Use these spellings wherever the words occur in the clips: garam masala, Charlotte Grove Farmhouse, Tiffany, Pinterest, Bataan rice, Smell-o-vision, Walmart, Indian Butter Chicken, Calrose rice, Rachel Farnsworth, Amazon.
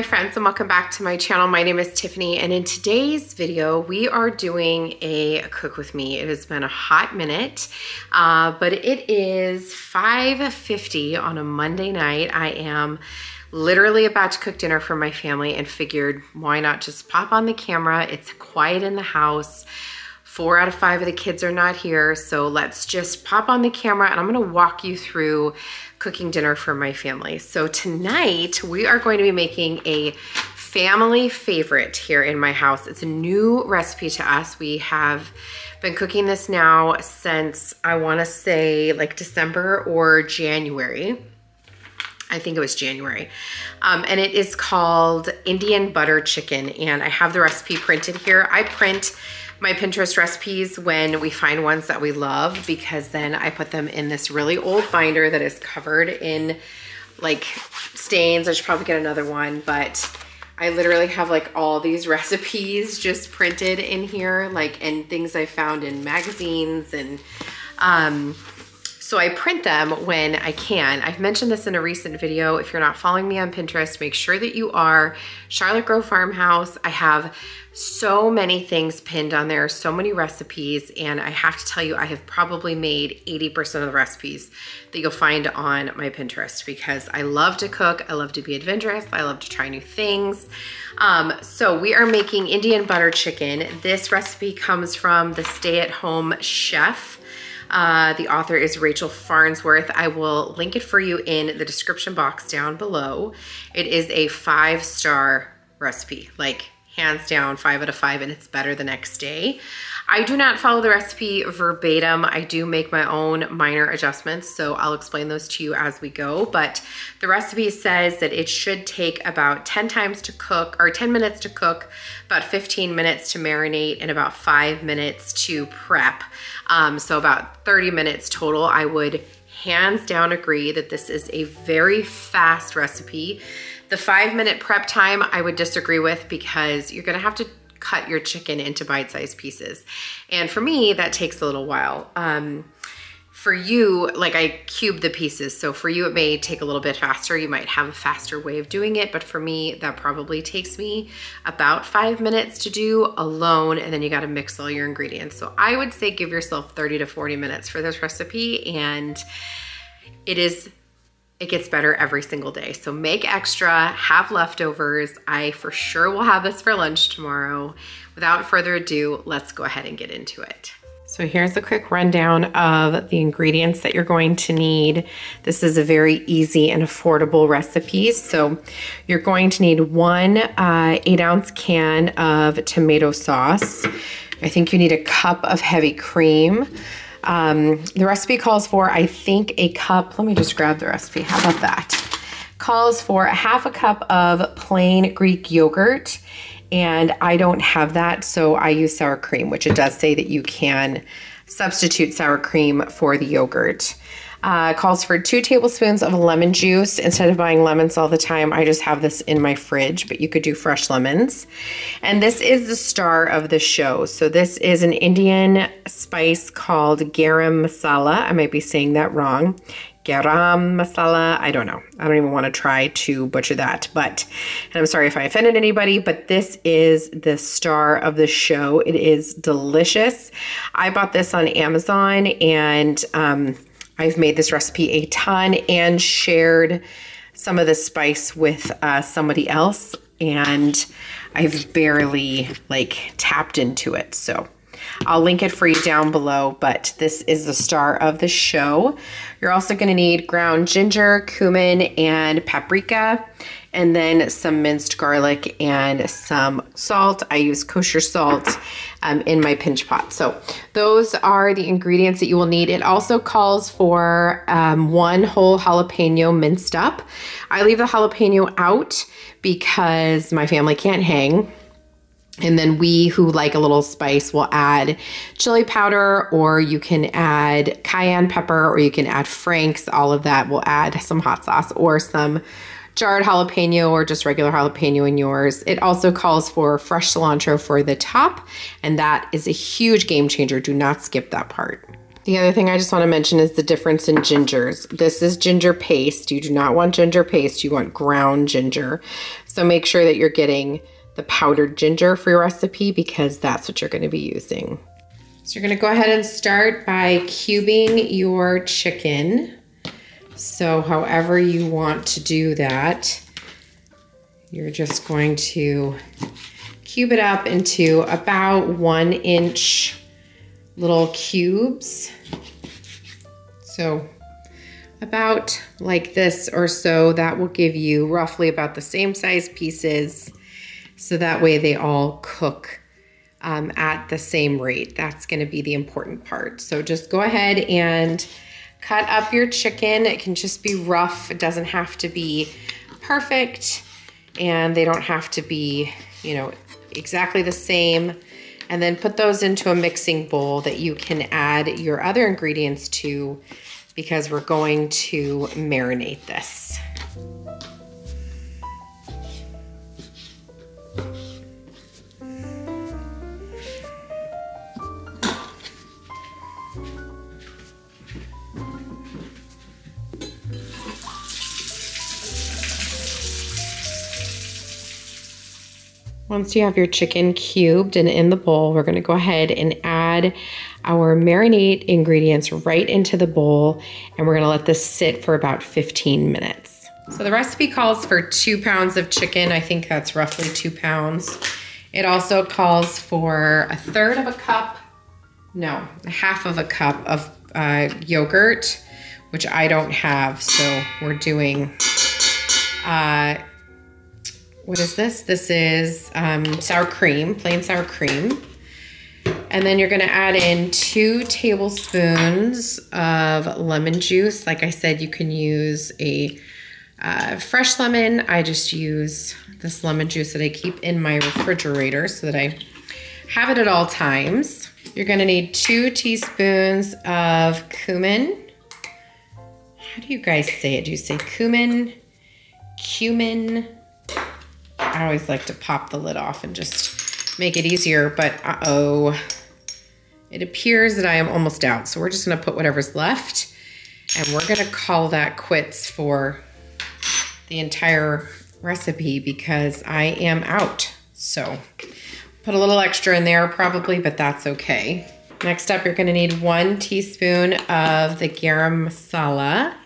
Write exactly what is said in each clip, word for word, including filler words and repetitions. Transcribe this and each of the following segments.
my friends, and welcome back to my channel. My name is Tiffany, and in today's video, we are doing a cook with me. It has been a hot minute, uh, but it is five fifty on a Monday night. I am literally about to cook dinner for my family and figured, why not just pop on the camera? It's quiet in the house. Four out of five of the kids are not here, so let's just pop on the camera and I'm gonna walk you through cooking dinner for my family. So tonight we are going to be making a family favorite here in my house. It's a new recipe to us. We have been cooking this now since, I wanna say, like December or January. I think it was January. Um, and it is called Indian butter chicken, and I have the recipe printed here. I print my Pinterest recipes when we find ones that we love, because then I put them in this really old binder that is covered in like stains. I should probably get another one, but I literally have like all these recipes just printed in here, like, and things I found in magazines, and um, so I print them when I can. I've mentioned this in a recent video. If you're not following me on Pinterest, make sure that you are. Charlotte Grove Farmhouse. I have so many things pinned on there, so many recipes, and I have to tell you, I have probably made eighty percent of the recipes that you'll find on my Pinterest, because I love to cook, I love to be adventurous, I love to try new things. Um, so we are making Indian butter chicken. This recipe comes from The Stay At Home Chef. Uh, the author is Rachel Farnsworth. I will link it for you in the description box down below. It is a five-star recipe, like hands down, five out of five, and it's better the next day. I do not follow the recipe verbatim. I do make my own minor adjustments, so I'll explain those to you as we go, but the recipe says that it should take about ten times to cook, or ten minutes to cook, about fifteen minutes to marinate, and about five minutes to prep. Um, so about thirty minutes total. I would hands down agree that this is a very fast recipe. The five minute prep time I would disagree with, because you're gonna have to cut your chicken into bite-sized pieces. And for me, that takes a little while. Um, for you, like, I cube the pieces, so for you it may take a little bit faster. You might have a faster way of doing it, but for me, that probably takes me about five minutes to do alone, and then you gotta mix all your ingredients. So I would say give yourself thirty to forty minutes for this recipe, and it is It gets better every single day. So make extra, have leftovers. I for sure will have this for lunch tomorrow. Without further ado, let's go ahead and get into it. So here's a quick rundown of the ingredients that you're going to need. This is a very easy and affordable recipe. So you're going to need one uh, eight ounce can of tomato sauce. I think you need a cup of heavy cream. Um, the recipe calls for, I think, a cup, let me just grab the recipe, how about that? Calls for a half a cup of plain Greek yogurt, and I don't have that, so I use sour cream, which it does say that you can substitute sour cream for the yogurt. Uh, calls for two tablespoons of lemon juice. Instead of buying lemons all the time, I just have this in my fridge, but you could do fresh lemons. And this is the star of the show. So this is an Indian spice called garam masala. I might be saying that wrong. Garam masala, I don't know. I don't even want to try to butcher that, but, and I'm sorry if I offended anybody, but this is the star of the show. It is delicious. I bought this on Amazon, and um, I've made this recipe a ton and shared some of the spice with uh, somebody else, and I've barely like tapped into it. So I'll link it for you down below, but this is the star of the show. You're also gonna need ground ginger, cumin, and paprika, and then some minced garlic and some salt. I use kosher salt um, in my pinch pot. So those are the ingredients that you will need. It also calls for um, one whole jalapeno minced up. I leave the jalapeno out because my family can't hang. And then we who like a little spice will add chili powder, or you can add cayenne pepper, or you can add Frank's. All of that will add some hot sauce or some jarred jalapeno or just regular jalapeno in yours. It also calls for fresh cilantro for the top, and that is a huge game changer. Do not skip that part. The other thing I just want to mention is the difference in gingers. This is ginger paste. You do not want ginger paste. You want ground ginger. So make sure that you're getting the powdered ginger for your recipe because that's what you're going to be using. So you're going to go ahead and start by cubing your chicken. So however you want to do that, you're just going to cube it up into about one inch little cubes. So about like this or so, that will give you roughly about the same size pieces. So that way they all cook um, at the same rate. That's gonna be the important part. So just go ahead and cut up your chicken. It can just be rough. It doesn't have to be perfect and they don't have to be, you know, exactly the same. And then put those into a mixing bowl that you can add your other ingredients to because we're going to marinate this. Once you have your chicken cubed and in the bowl, we're gonna go ahead and add our marinade ingredients right into the bowl, and we're gonna let this sit for about fifteen minutes. So the recipe calls for two pounds of chicken. I think that's roughly two pounds. It also calls for a third of a cup, no, a half of a cup of uh, yogurt, which I don't have, so we're doing, uh, what is this? This is um, sour cream, plain sour cream. And then you're gonna add in two tablespoons of lemon juice. Like I said, you can use a uh, fresh lemon. I just use this lemon juice that I keep in my refrigerator so that I have it at all times. You're gonna need two teaspoons of cumin. How do you guys say it? Do you say cumin, cumin? I always like to pop the lid off and just make it easier, but uh-oh, it appears that I am almost out. So we're just gonna put whatever's left and we're gonna call that quits for the entire recipe because I am out. So put a little extra in there probably, but that's okay. Next up, you're gonna need one teaspoon of the garam masala.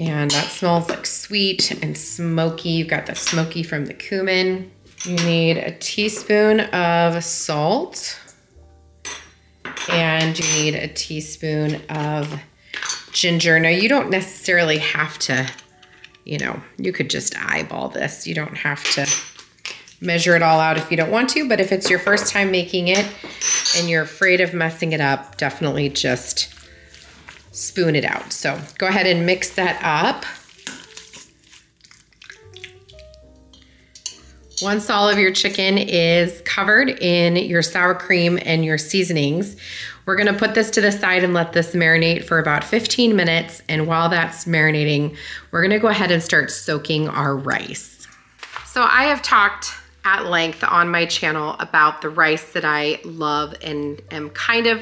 And that smells like sweet and smoky. You've got the smoky from the cumin. You need a teaspoon of salt. And you need a teaspoon of ginger. Now you don't necessarily have to, you know, you could just eyeball this. You don't have to measure it all out if you don't want to, but if it's your first time making it and you're afraid of messing it up, definitely just spoon it out. So go ahead and mix that up. Once all of your chicken is covered in your sour cream and your seasonings, we're gonna put this to the side and let this marinate for about fifteen minutes. And while that's marinating, we're gonna go ahead and start soaking our rice. So I have talked at length on my channel about the rice that I love and am kind of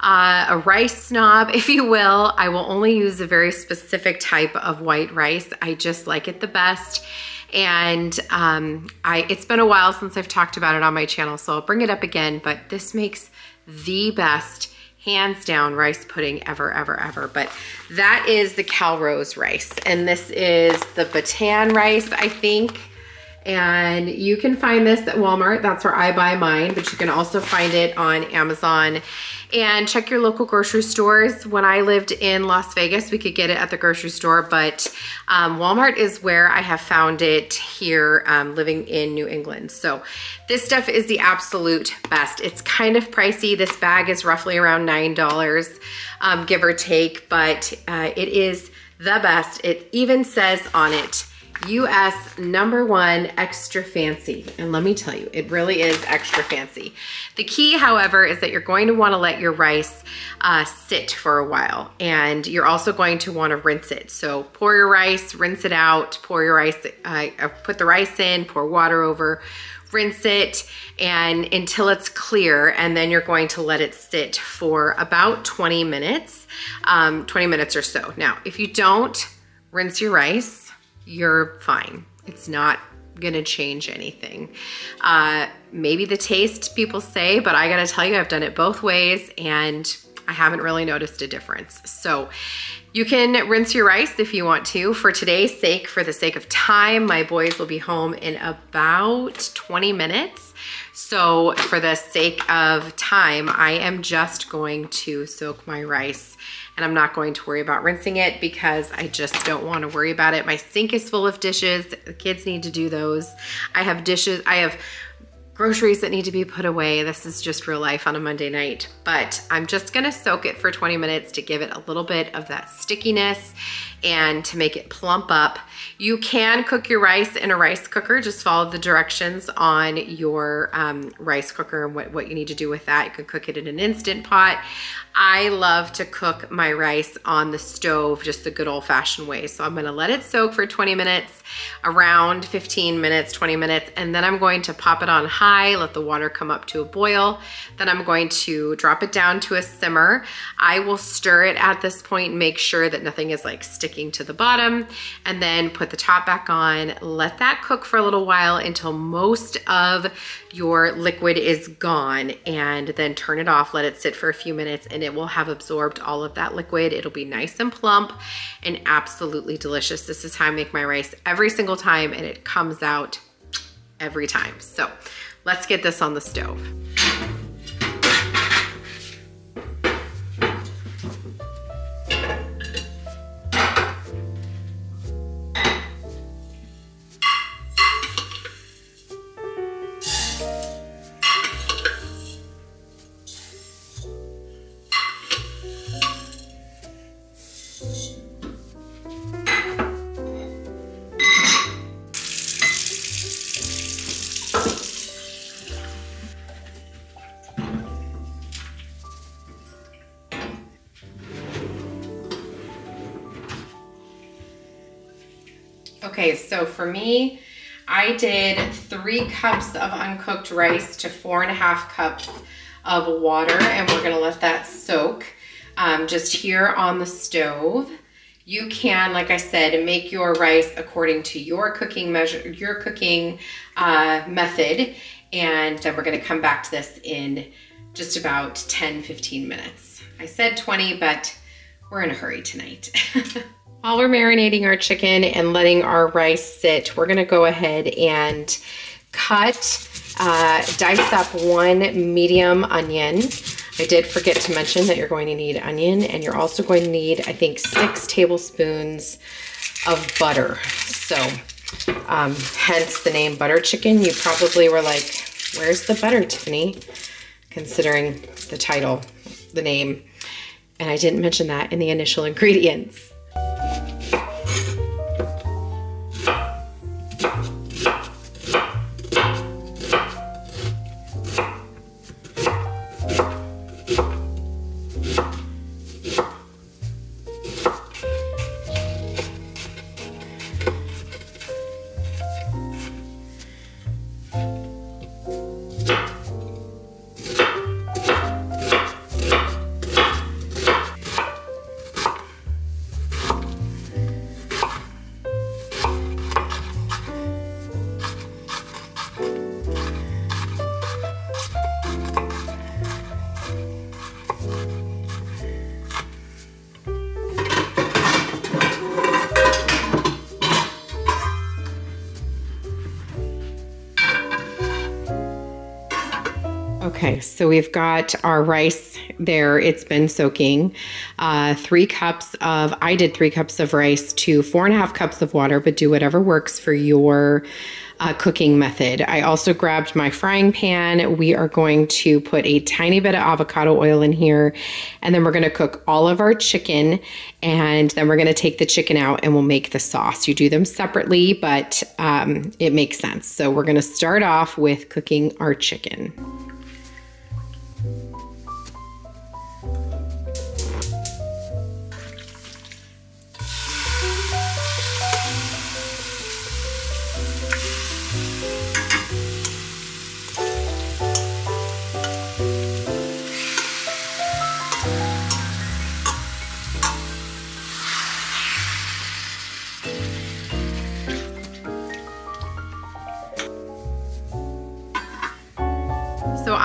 Uh, a rice snob, if you will. I will only use a very specific type of white rice. I just like it the best. And um, I, it's been a while since I've talked about it on my channel, so I'll bring it up again, but this makes the best, hands down, rice pudding ever, ever, ever. But that is the Calrose rice. And this is the Bataan rice, I think. And you can find this at Walmart. That's where I buy mine, but you can also find it on Amazon. And check your local grocery stores. When I lived in Las Vegas, we could get it at the grocery store, but um, Walmart is where I have found it here um, living in New England. So this stuff is the absolute best. It's kind of pricey. This bag is roughly around nine dollars, um, give or take, but uh, it is the best. It even says on it, U S number one extra fancy. And let me tell you, it really is extra fancy. The key, however, is that you're going to want to let your rice uh, sit for a while. And you're also going to want to rinse it. So pour your rice, rinse it out, pour your rice, uh, put the rice in, pour water over, rinse it and until it's clear, and then you're going to let it sit for about twenty minutes, um, twenty minutes or so. Now, if you don't rinse your rice, you're fine. It's not gonna change anything. Uh, maybe the taste, people say, but I gotta tell you, I've done it both ways and I haven't really noticed a difference. So you can rinse your rice if you want to. For today's sake, for the sake of time, my boys will be home in about twenty minutes. So for the sake of time, I am just going to soak my rice, and I'm not going to worry about rinsing it because I just don't want to worry about it. My sink is full of dishes. The kids need to do those. I have dishes, I have groceries that need to be put away. This is just real life on a Monday night, but I'm just gonna soak it for twenty minutes to give it a little bit of that stickiness and to make it plump up. You can cook your rice in a rice cooker. Just follow the directions on your um, rice cooker and what, what you need to do with that. You can cook it in an Instant Pot. I love to cook my rice on the stove, just the good old fashioned way. So I'm gonna let it soak for twenty minutes, around fifteen minutes, twenty minutes, and then I'm going to pop it on high. High, let the water come up to a boil. Then I'm going to drop it down to a simmer. I will stir it at this point and make sure that nothing is like sticking to the bottom, and then put the top back on, let that cook for a little while until most of your liquid is gone, and then turn it off, let it sit for a few minutes, and it will have absorbed all of that liquid. It'll be nice and plump and absolutely delicious. This is how I make my rice every single time, and it comes out every time. So let's get this on the stove. Okay, so for me, I did three cups of uncooked rice to four and a half cups of water, and we're gonna let that soak um, just here on the stove. You can, like I said, make your rice according to your cooking measure, your cooking uh, method, and then we're gonna come back to this in just about ten, fifteen minutes. I said twenty, but we're in a hurry tonight. While we're marinating our chicken and letting our rice sit, we're gonna go ahead and cut, uh, dice up one medium onion. I did forget to mention that you're going to need onion, and you're also going to need, I think, six tablespoons of butter. So, um, hence the name butter chicken. You probably were like, where's the butter, Tiffany? Considering the title, the name. And I didn't mention that in the initial ingredients. Okay, so we've got our rice there. It's been soaking. Uh, three cups of, I did three cups of rice to four and a half cups of water, but do whatever works for your uh, cooking method. I also grabbed my frying pan. We are going to put a tiny bit of avocado oil in here, and then we're gonna cook all of our chicken, and then we're gonna take the chicken out and we'll make the sauce. You do them separately, but um, it makes sense. So we're gonna start off with cooking our chicken.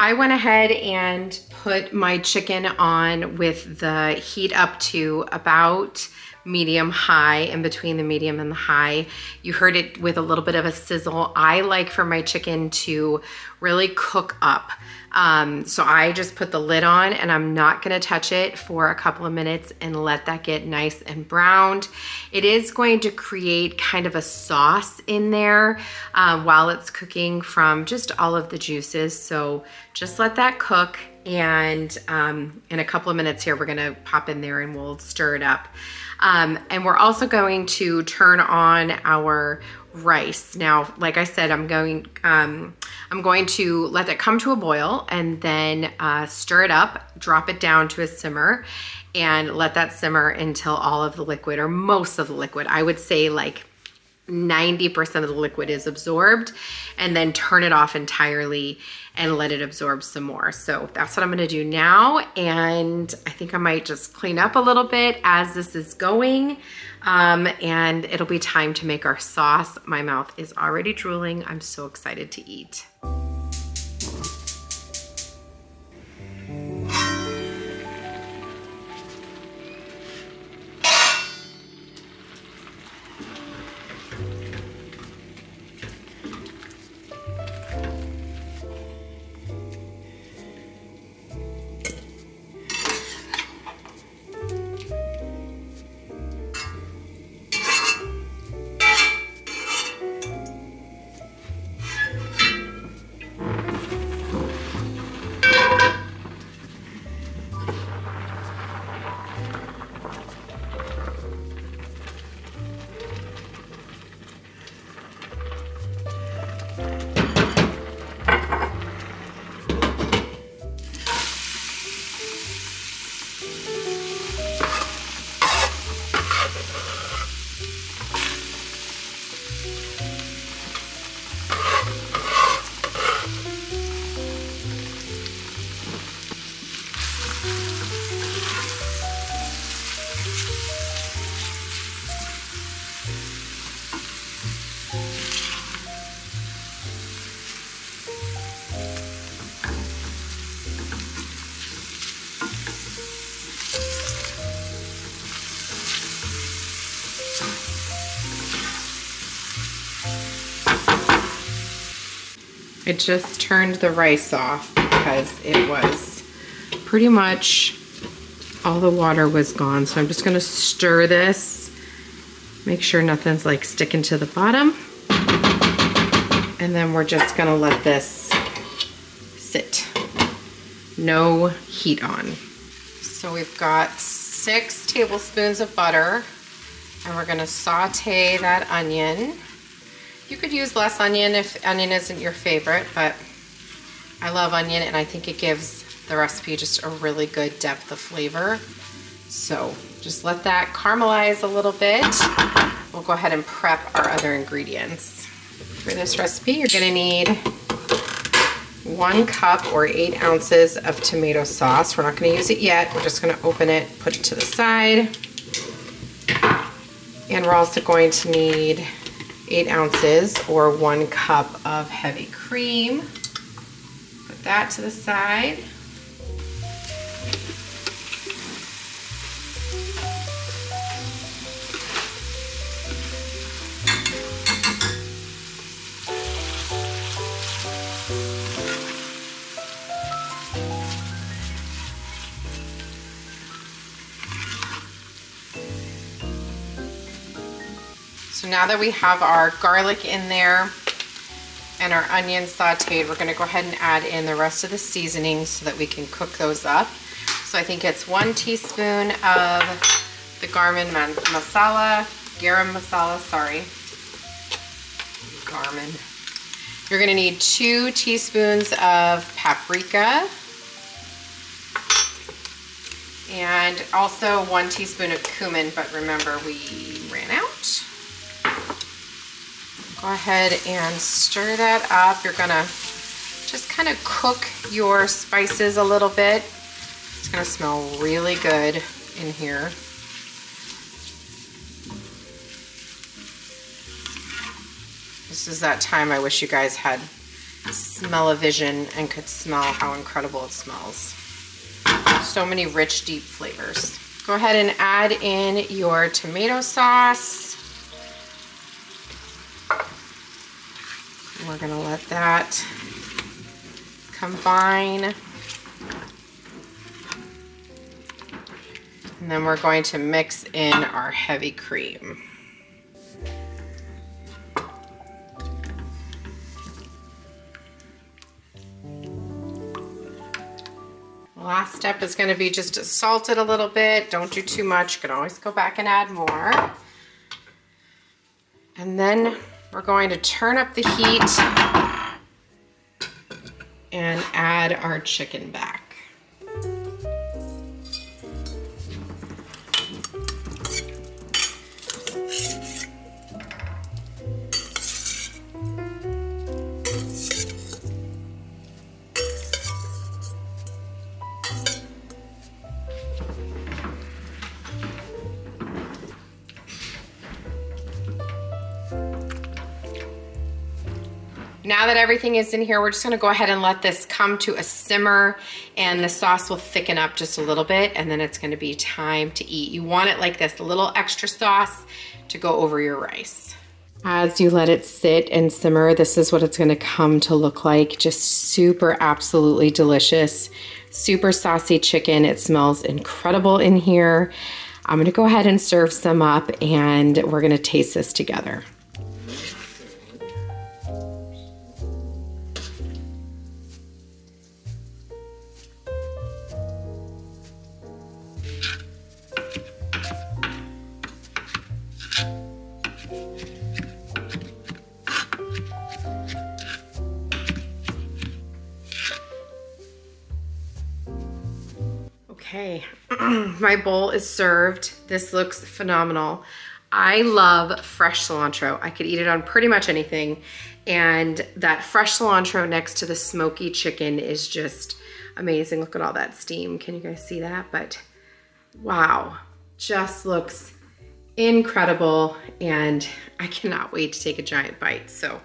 I went ahead and put my chicken on with the heat up to about medium high, in between the medium and the high. You heard it with a little bit of a sizzle. I like for my chicken to really cook up. Um, so I just put the lid on and I'm not gonna touch it for a couple of minutes and let that get nice and browned. It is going to create kind of a sauce in there uh, while it's cooking from just all of the juices. So just let that cook, and um, in a couple of minutes here, we're gonna pop in there and we'll stir it up. Um, and we're also going to turn on our rice. Now, like I said, I'm going, um, I'm going to let that come to a boil and then uh, stir it up, drop it down to a simmer, and let that simmer until all of the liquid, or most of the liquid, I would say like ninety percent of the liquid is absorbed, and then turn it off entirely and let it absorb some more. So that's what I'm gonna do now. And I think I might just clean up a little bit as this is going. Um, and it'll be time to make our sauce. My mouth is already drooling. I'm so excited to eat. I just turned the rice off because it was pretty much all the water was gone. So I'm just gonna stir this, make sure nothing's like sticking to the bottom. And then we're just gonna let this sit. No heat on. So we've got six tablespoons of butter, and we're gonna saute that onion. You could use less onion if onion isn't your favorite, but I love onion and I think it gives the recipe just a really good depth of flavor. So just let that caramelize a little bit. We'll go ahead and prep our other ingredients. For this recipe, you're gonna need one cup or eight ounces of tomato sauce. We're not gonna use it yet. We're just gonna open it, put it to the side. And we're also going to need eight ounces or one cup of heavy cream. Put that to the side. So now that we have our garlic in there and our onion sauteed, we're gonna go ahead and add in the rest of the seasonings so that we can cook those up. So I think it's one teaspoon of the garam masala, garam masala, sorry, garam. You're gonna need two teaspoons of paprika, and also one teaspoon of cumin, but remember we ran out. Go ahead and stir that up. You're gonna just kind of cook your spices a little bit. It's gonna smell really good in here. This is that time I wish you guys had smell-o-vision and could smell how incredible it smells. So many rich, deep flavors. Go ahead and add in your tomato sauce. We're gonna let that combine. And then we're going to mix in our heavy cream. Last step is going to be just to salt it a little bit. Don't do too much. You can always go back and add more. And then we're going to turn up the heat and add our chicken back. Now that everything is in here, we're just gonna go ahead and let this come to a simmer, and the sauce will thicken up just a little bit, and then it's gonna be time to eat. You want it like this, a little extra sauce to go over your rice. As you let it sit and simmer, this is what it's gonna come to look like. Just super absolutely delicious, super saucy chicken. It smells incredible in here. I'm gonna go ahead and serve some up, and we're gonna taste this together. Okay, my bowl is served. This looks phenomenal. I love fresh cilantro. I could eat it on pretty much anything. And that fresh cilantro next to the smoky chicken is just amazing. Look at all that steam. Can you guys see that? But wow, just looks incredible. And I cannot wait to take a giant bite. So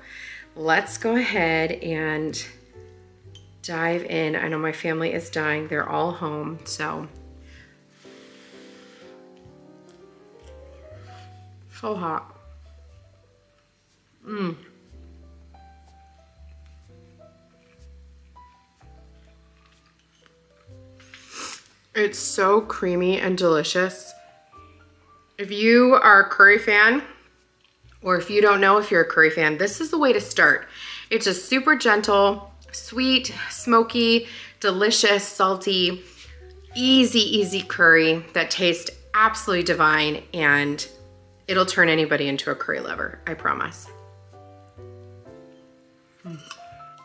let's go ahead and dive in. I know my family is dying. They're all home, so. So hot. Mmm. It's so creamy and delicious. If you are a curry fan, or if you don't know if you're a curry fan, this is the way to start. It's just super gentle, sweet, smoky, delicious, salty, easy, easy curry that tastes absolutely divine, and it'll turn anybody into a curry lover, I promise. Mm.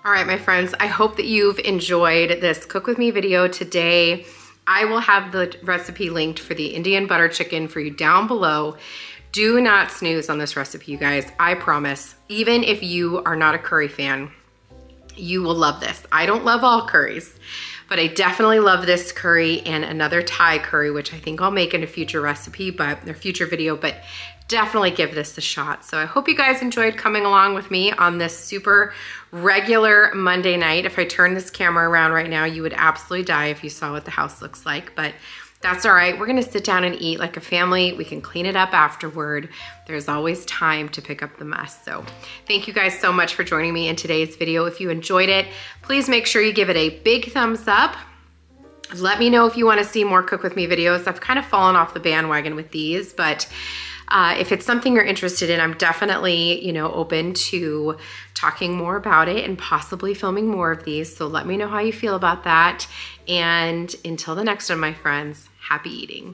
All right, my friends, I hope that you've enjoyed this Cook With Me video today. I will have the recipe linked for the Indian butter chicken for you down below. Do not snooze on this recipe, you guys, I promise. Even if you are not a curry fan, you will love this. I don't love all curries, but I definitely love this curry and another Thai curry, which I think I'll make in a future recipe, but or future video, but definitely give this a shot. So I hope you guys enjoyed coming along with me on this super regular Monday night. If I turn this camera around right now, you would absolutely die if you saw what the house looks like, but that's all right. We're gonna sit down and eat like a family. We can clean it up afterward. There's always time to pick up the mess. So thank you guys so much for joining me in today's video. If you enjoyed it, please make sure you give it a big thumbs up. Let me know if you wanna see more Cook With Me videos. I've kind of fallen off the bandwagon with these, but Uh, if it's something you're interested in, I'm definitely, you know, open to talking more about it and possibly filming more of these. So let me know how you feel about that. And until the next one, my friends, happy eating.